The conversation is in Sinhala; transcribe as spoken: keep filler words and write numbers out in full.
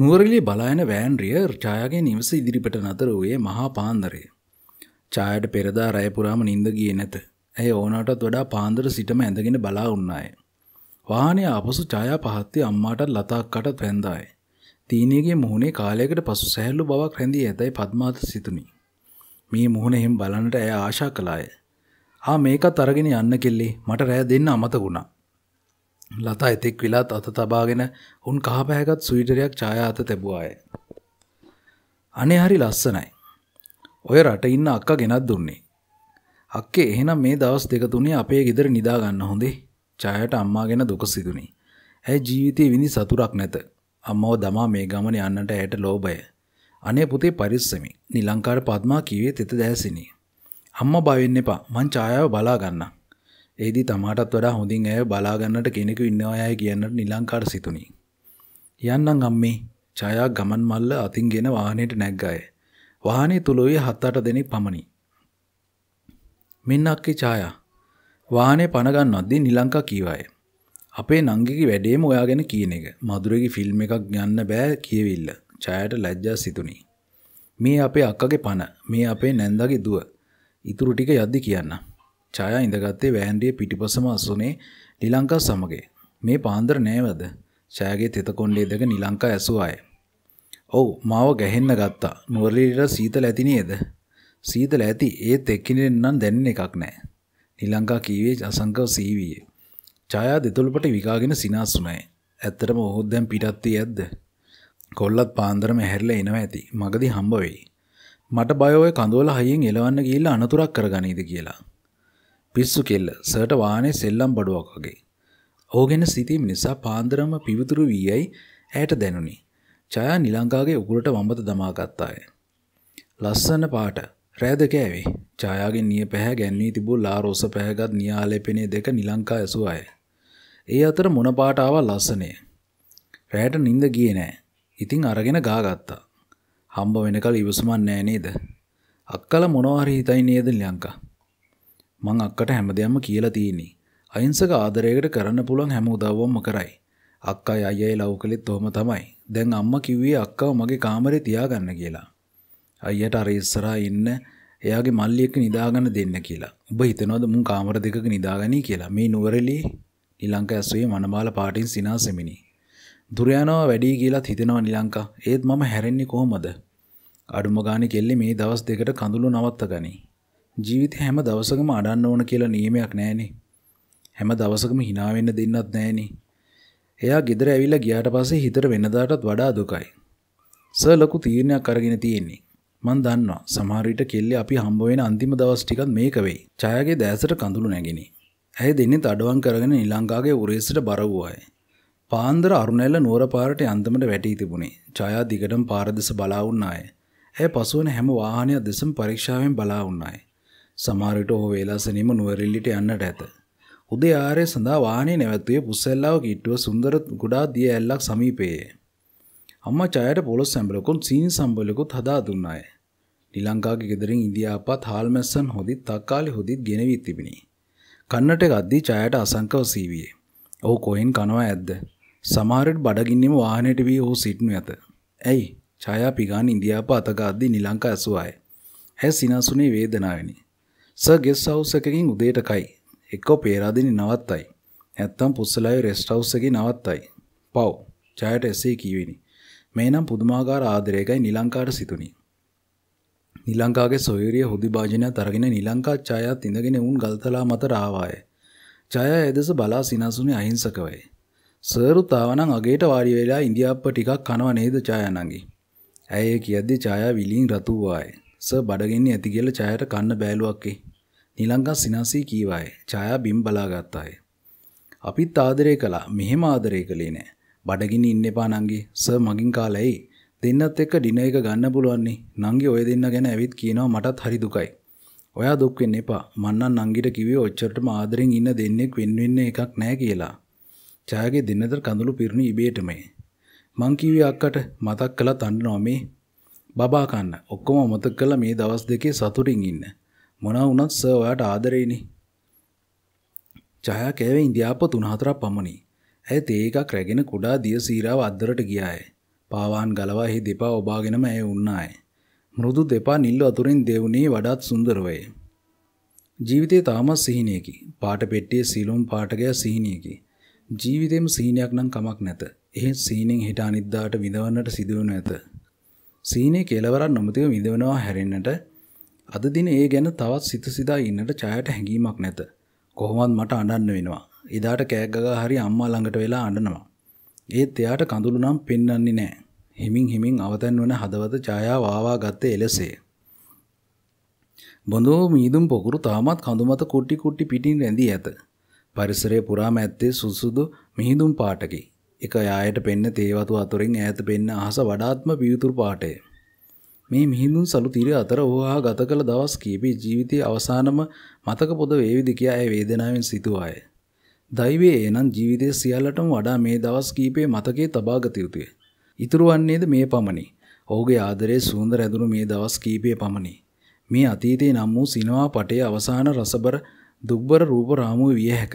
නුවරඑළිය බලාගෙන වෑන් රියර් ඡායාගේ නිවස ඉදිරිපිට නතර වූයේ මහා පාන්දරේ. ඡායාට පෙරදා රැය පුරාම නිින්ද ගියේ නැත. ඇය ඕනෑටත් වඩා පාන්දර සිටම ඇඳගෙන බලා වුණාය. වාහනේ ආපසු ඡායා පහත්ති අම්මාටත් ලතාක්කටත් වැඳාය. තීනේගේ මුහුණේ කාලයකට පසු සැහැල්ලු බවක් රැඳී ඇතයි පද්මාවත සිතුනි. මේ මුහුණ එහෙම බලන්නට ඇය ආශා කළාය. ආ මේකත් අරගෙන යන්න කිල්ලි මට රැය දෙන්න අමතකුණා. लता एतेक विलात अत तबागेन उन कहा पैगत स्वीटरिया छाया अत तेबुआय अने हरी लस्सनई ओय रट इन्न अक्का ගෙනත් දුන්නේ අක්කේ එහෙනම් මේ දවස් දෙක තුනේ අපේ ගෙදර නිදා ගන්න හොඳේ ඡායාට අම්මා ගැන දුක සිදුනි ඇයි ජීවිතේ විඳි සතුරක් නැත අම්මව දමා මේ ගමන යන්නට ඇයට ලෝභය අනේ පුතේ පරිස්සමෙන් නිලංකාර පද්මා කීවේ තෙත දැසිනි අම්මා බය වෙන්න එපා මං ඡායාව බලා ගන්නම් ඒදී තමාටත් වඩා හොඳින් ඇය බලා ගන්නට කෙනෙකු ඉන්නවයයි කියන්නට නිලංකාර සිතුනි. යන්නම් අම්මේ. ඡායා ගමන් මල්ල අතින්ගෙන වාහනේට නැග්ගාය. වාහනේ තුලෝයේ හත අට දෙනෙක් පමණි. මෙන්න අක්කේ ඡායා. වාහනේ පන ගන්නවද්දී නිලංකා කීවාය. අපේ නංගිගේ වැඩේම ඔයාගෙන කියන එක. මధుරගේ ෆිල්ම් එකක් ගන්න බෑ කියවිල්ල. ඡායාට ලැජ්ජා සිතුනි. මේ අපේ අක්කගේ පන. මේ අපේ නැන්දාගේ දුව. ඉතුරු ටික යද්දි කියන්නම්. ඡායා ඉඳගත්තේ වෑන්ඩියේ පිටිපසම අසුනේ නිලංකා සමග. මේ පාන්දර නෑවද? ඡායාගේ තෙත කොණ්ඩේ දෙක නිලංකා ඇසුවාය. "ඔව්, මාව ගැහෙන්න ගත්තා. නුවරඑළියට සීතල ඇති නේද?" "සීතල ඇති. ඒත් එක්කිනෙන් නම් දැනෙන එකක් නෑ." නිලංකා කීවේ අසංකව සීවියේ. ඡායා දෙතොල්පට විකාගෙන සිනාසුණාය. "ඇත්තටම ඔහොත් දැන් පිටත් වී ඇද්ද? කොල්ලත් පාන්දරම හැරිලා එනවා ඇති. මගදී හම්බ වෙයි. මට බය ඔය කඳවල හයියෙන් එලවන්න ගිහිල්ලා අනතුරක් කරගනීද කියලා." පිස්සු කෙල්ල සර්ට වාහනේ සෙල්ලම් බඩුවක් වගේ. ඕගෙන සිටීම නිසා පාන්දරම පිවිතුරු වී යයි ඇයට දැනුනි. ඡායා නිලංකාගේ උගුරට වම්බත දමා ගත්තාය. ලස්සන පාට රෑ දෙක ඇවි. ඡායාගේ නිය පැහැ ගැන්වී තිබූ ලා රෝස පැහැගත් නියාලේ පෙනේ දෙක නිලංකා ඇසුවාය. ඒ අතර මොන පාට ආවා ලස්සනේ. රෑට නිින්ද ගියේ නෑ. ඉතින් අරගෙන ගා ගත්තා. හම්බ වෙනකල් ඉවසුමක් නෑ නේද? අක්කලා මොනවා හරි හිතයි නේද නිලංකා? මං අක්කට හැමදේම කියලා තියෙනි. අහිංසක ආදරයකට කරන්න පුළුවන් හැම උදව්වක්ම කරයි. අක්කයි අයියයි ලව් කළෙත් ඔහම තමයි. දැන් අම්මා කිව්වේ අක්කව මගේ කාමරේ තියාගන්න කියලා. අයියට අර ඉස්සරහා ඉන්න එයාගේ මල්ලි එක්ක නිදාගන්න දෙන්න කියලා. ඔබ හිතනවද මුන් කාමර දෙකක නිදාගන්නේ කියලා? මේ නුවරඑළිය නිලංකා ඇස්සේ මනමාල පාටින් සිනාසෙමිනි. දුර යනවා වැඩි කියලාත් හිතනවා නිලංකා. ඒත් මම හැරෙන්නේ කොහමද? අඩුම ගානේ කෙල්ලේ මේ දවස් දෙකට කඳුළු නවත්තගනි. ජීවිත හැම දවසකම අඩන්න ඕන කියලා නියමයක් නැහැනේ. හැම දවසකම hina වෙන්න දෙන්නත් නැහැනේ. එයා ගෙදර ඇවිල්ලා ගියාට පස්සේ හිතට වෙනදාටත් වඩා දුකයි. සර් ලොකු තීරණයක් අරගෙන තියෙන්නේ. මන් දන්නවා සමහර විට කෙල්ලේ අපි හම්බ වෙන අන්තිම දවස් ටිකත් මේක වෙයි. ඡායාගේ දැසට කඳුළු නැගිනි. ඇය දෙන්නේ අඩුවන් කරගෙන නිලංකාගේ උරේසට බර වූවාය. පාන්දර අරුණැල්ල නුවර පාරට අන්දමට වැටී තිබුණේ. ඡායා දිගටම පාර දෙස බලා වුණාය. ඇය පසුවන හැම වාහනයක් දෙසම පරීක්ෂාවෙන් බලා වුණාය. සමහරට ඔහු වේලාසනීම නුවරඑළියට යන්නට ඇත. උදේ ආරේ සඳහා වාහනේ නැවැත්වුවේ පුස්සෙල්ලාව කිට්ටුව සුන්දර ගුඩා දිය ඇල්ලක් සමීපයේ. අම්මා ඡායාට පොලොස් සම්බලකුත් සීනි සම්බලකුත් හදා දුන්නාය. නිලංකාගේ ගෙදරින් ඉන්දියාපත් හාල්මැස්සන් හොදිත් තක්කාලි හොදිත් ගෙනවී තිබිනි. කන්නට ගද්දී ඡායාට අසංකව සීවියේ. ඔහු කොහෙන් කනවා ඇද්ද? සමහරට බඩගින්නෙම වාහනේට වී ඔහු සිටනු ඇත. ඇයි? ඡායා පිගාන ඉන්දියාපත් අතගද්දී නිලංකා ඇසුවාය. ඇය සිනාසුනේ වේදනාවෙනි. සර් ගෙස් හවුස් එකකින් උදේට කයි. එක්කෝ පේරාදෙනි නවත්තයි. නැත්තම් පුස්සලාවේ රෙස්ට් හවුස් එකේ නවත්තයි. පව්. ඡායට එසේ කීවෙනි. මේනම් පුදුමාකාර ආදරයකයි නිලංකාට සිතුනි. නිලංකාගේ සොයුරිය හොදි භාජනයත් අරගෙන නිලංකා ඡායාත් ඉඳගෙන වුන් ගල්තලා මත ආවාය. ඡායා එදෙස බලා සිනසුනේ අහිංසකවයි. සර්ුත් ආවනම් අගේට වාඩි වෙලා ඉන්දියාප්ප ටිකක් කනවා නේද ඡායා නංගි. ඇය කියද්දී ඡායා විලින් රතු වූවාය. සර් බඩගින්නේ ඇති කියලා ඡායාට කන්න බෑලුවක්කේ. නිලංකා සිනාසී කීවාය. ඡායා බිම් බලාගත්තාය. "අපිත් ආදරය කළා. මෙහෙම ආදරය කළේ නෑ. බඩගින්නේ ඉන්න එපා නංගි. සර් මගින් කාලා එයි. දෙන්නත් එක්ක ඩිනර් එක ගන්න පුළුවන් නේ. නංගි ඔය දෙන්න ගැන ඇවිත් කියනවා මටත් හරි දුකයි. ඔයා දුක් වෙන්න එපා. මං නම් නංගිට කිව්වේ ඔච්චරටම ආදරෙන් ඉන්න දෙන්නෙක් වෙන් වෙන්න එකක් නෑ කියලා." ඡායාගේ දෙන්නතර කඳුළු පිරුණු ඉබේටම. "මං කිව්වේ අක්කට මතක් කළා තන්නනවා මේ. බබා කන්න ඔක්කොම මතක කළා මේ දවස් දෙකේ සතුටින් ඉන්න. මොනවා වුණත් සර් ඔයාට ආදරෙයිනේ." ඡායා කෑවේ ඉන්දියාප්ප තුන හතරක් පමණි. ඇය තේ එකක් රැගෙන කුඩා දිය සීරාව අද්දරට ගියාය. පාවාන් ගලවා දෙපා ඔබාගෙනම ඇය උන්නාය. මෘදු දෙපා නිල්ව අතුරින් දෙවුනේ වඩාත් සුන්දර වේ. ජීවිතේ තාමත් සිහිනයකි. පාට පෙට්ටියේ සීලොම් පාටකය සිහිනයකි. ජීවිතේම සිහිනයක් නම් කමක් නැත. එහෙත් සීනෙන් හිට අනිද්දාට විඳවන්නට සිදුවන ඇත. සීනේ කෙලවරක් නොමැතිව විඳවනවා හැරෙන්නට අද දින ඒ ගැන තවත් සිත සිතා ඉන්නට ඡායට හැඟීමක් නැත. කොහොමවත් මට අඬන්න වෙනවා. එදාට කෑග ගගා හරි අම්මා ළඟට වෙලා අඬනවා. ඒත් එයාට කඳුළු නම් පෙන්වන්නේ නැහැ. හිමින් හිමින් අවතන් වන හදවත ඡායාව ආවා ගත්තේ එලෙසේ. බොඳෝ මීදුම් පොකුරු තාමත් කඳු මත කුටි කුටි පිටින් රැඳී ඇත. පරිසරයේ පුරාම ඇත්තේ සුසුදු මිහිඳුම් පාටකි. එක යායට පෙන්න තේවතු අතරින් ඈත පෙන්න අහස වඩාත්ම පිවිතුරු පාටය. මේ මිහිඳුම් සළු තීරය අතර හොහා ගත කළ දවස් කීපේ ජීවිතයේ අවසානම මතක පොද වේවිද කියා ඒ වේදනාවෙන් සිතුවාය. දෛවයේ එනම් ජීවිතයේ සියල්ලටම වඩා මේ දවස් කීපේ මතකයේ තබා ගත යුතුය. ඉතුරු වන්නේද මේ පමණි. ඔහුගේ ආදරයේ සුන්දර ඇඳුම මේ දවස් කීපේ පමණි. මේ අතීතේ නම් වූ සිනමා පටයේ අවසාන රසබර දුක්බර රූප රාමුව විය හැක.